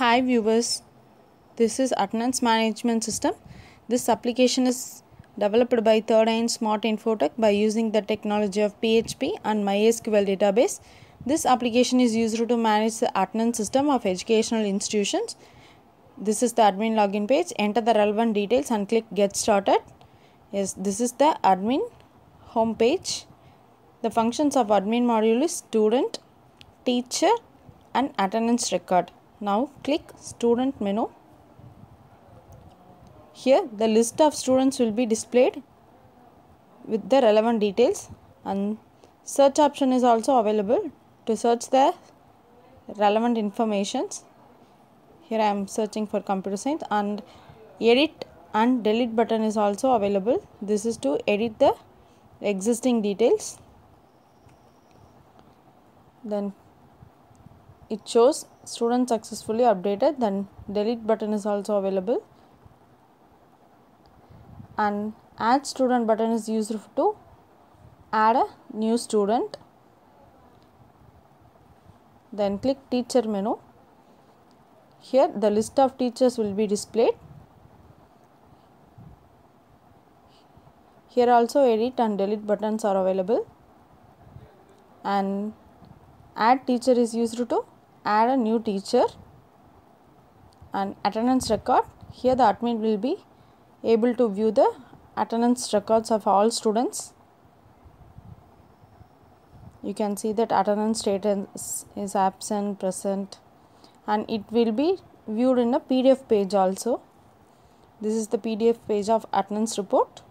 Hi viewers, this is attendance management system. This application is developed by 3rd Ain Smart Infotech by using the technology of PHP and MySQL database. This application is used to manage the attendance system of educational institutions. This is the admin login page. Enter the relevant details and click get started. Yes, this is the admin home page. The functions of admin module is student, teacher and attendance record. Now click student menu. Here the list of students will be displayed with the relevant details, and search option is also available to search the relevant informations. Here I am searching for computer science, and edit and delete button is also available. This is to edit the existing details. Then it shows student successfully updated, then delete button is also available, and add student button is used to add a new student. Then click teacher menu. Here the list of teachers will be displayed. Here also edit and delete buttons are available, and add teacher is used to add a new teacher. And attendance record, here the admin will be able to view the attendance records of all students. You can see that attendance status is absent, present, and it will be viewed in a PDF page also. This is the PDF page of attendance report.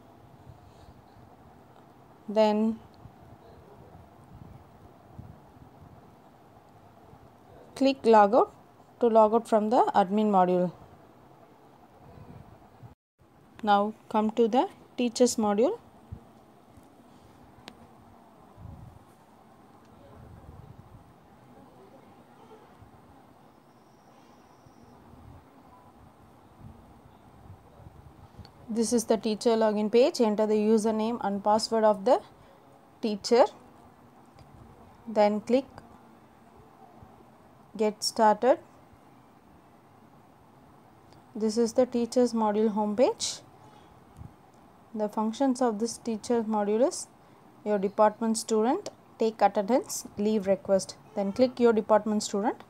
Then click log out to log out from the admin module. Now come to the teachers module. This is the teacher login page. Enter the username and password of the teacher. Then click get started. This is the teachers module homepage. The functions of this teachers module is your department student, take attendance, leave request. Then click your department student.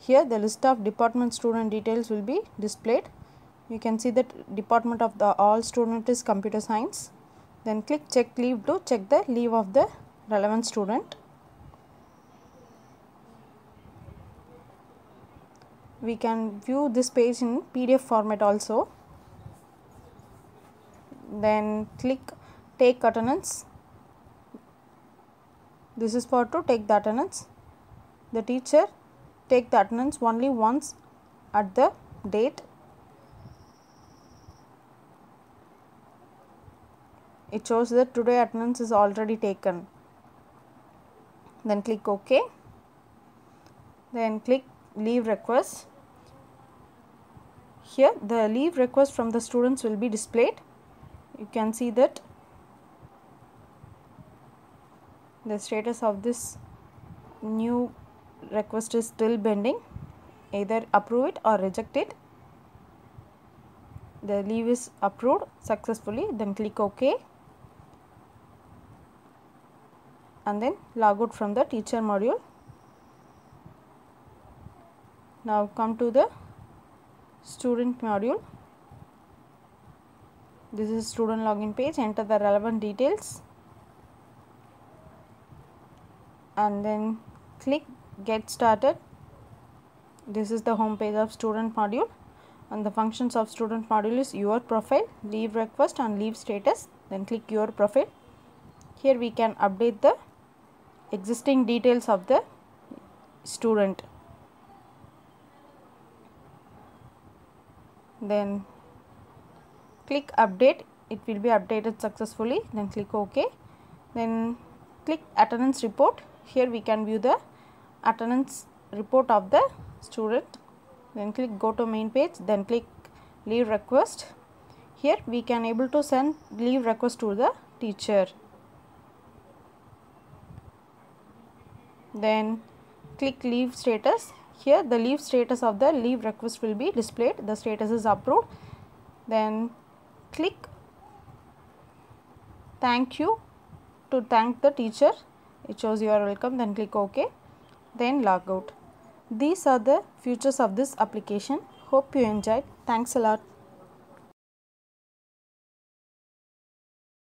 Here the list of department student details will be displayed. You can see that department of the all student is computer science. Then click check leave to check the leave of the relevant student. We can view this page in PDF format also. Then click take attendance. This is for to take the attendance. The teacher take the attendance only once at the date. It shows that today attendance is already taken. Then click OK. Then click leave request. Here the leave request from the students will be displayed. You can see that the status of this new request is still pending. Either approve it or reject it. The leave is approved successfully. Then click OK. And then log out from the teacher module. Now come to the student module. This is student login page. Enter the relevant details. And then click get started. This is the home page of student module. And the functions of student module is your profile, leave request and leave status. Then click your profile. Here we can update the existing details of the student. Then click update. It will be updated successfully. Then click OK. Then click attendance report. Here we can view the attendance report of the student. Then click go to main page. Then click leave request. Here we can able to send leave request to the teacher. Then click leave status. Here the leave status of the leave request will be displayed. The status is approved. Then click thank you to thank the teacher. It shows you are welcome. Then click OK. Then log out. These are the features of this application. Hope you enjoyed. Thanks a lot.